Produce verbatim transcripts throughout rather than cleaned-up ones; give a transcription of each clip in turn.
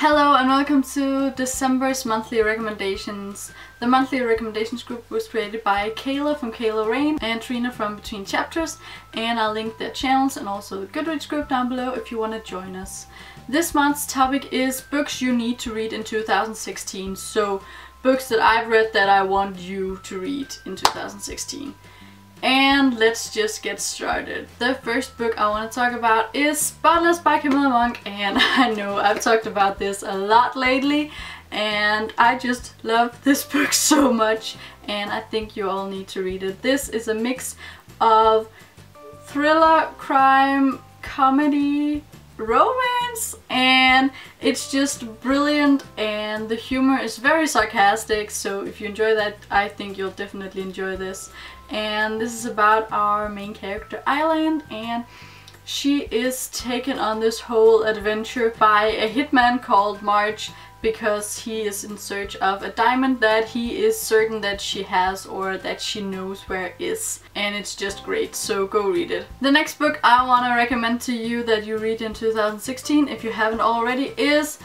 Hello and welcome to December's monthly recommendations. The monthly recommendations group was created by Kayla from Kayla Rain and Trina from Between Chapters, and I'll link their channels and also the Goodreads group down below if you want to join us. This month's topic is books you need to read in two thousand sixteen, so books that I've read that I want you to read in two thousand sixteen. And let's just get started. The first book I want to talk about is Spotless by Camilla Monk, and I know I've talked about this a lot lately and I just love this book so much and I think you all need to read it. This is a mix of thriller, crime, comedy, romance, and it's just brilliant, and the humor is very sarcastic, so if you enjoy that I think you'll definitely enjoy this. And this is about our main character Aylin, and she is taken on this whole adventure by a hitman called March because he is in search of a diamond that he is certain that she has or that she knows where is, and it's just great, so go read it. The next book I want to recommend to you that you read in two thousand sixteen if you haven't already is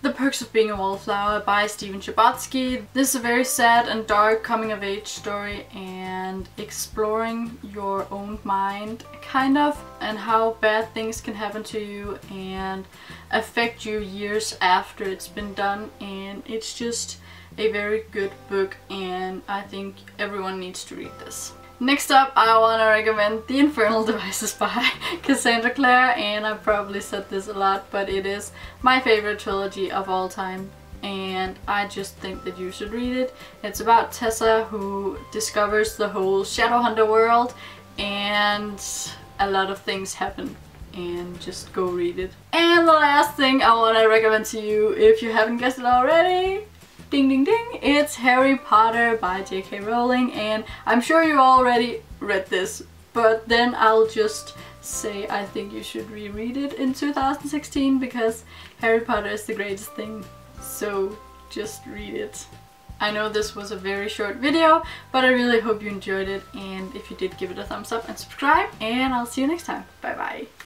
The Perks of Being a Wallflower by Stephen Chbosky. This is a very sad and dark coming-of-age story and exploring your own mind, kind of, and how bad things can happen to you and affect you years after it's been done, and it's just a very good book and I think everyone needs to read this. Next up, I want to recommend The Infernal Devices by Cassandra Clare, and I've probably said this a lot, but it is my favorite trilogy of all time and I just think that you should read it. It's about Tessa, who discovers the whole Shadowhunter world, and a lot of things happen, and just go read it. And the last thing I want to recommend to you, if you haven't guessed it already, ding ding ding, it's Harry Potter by J K Rowling, and I'm sure you already read this, but then I'll just say I think you should reread it in two thousand sixteen because Harry Potter is the greatest thing, so just read it. I know this was a very short video, but I really hope you enjoyed it, and if you did, give it a thumbs up and subscribe, and I'll see you next time. Bye bye.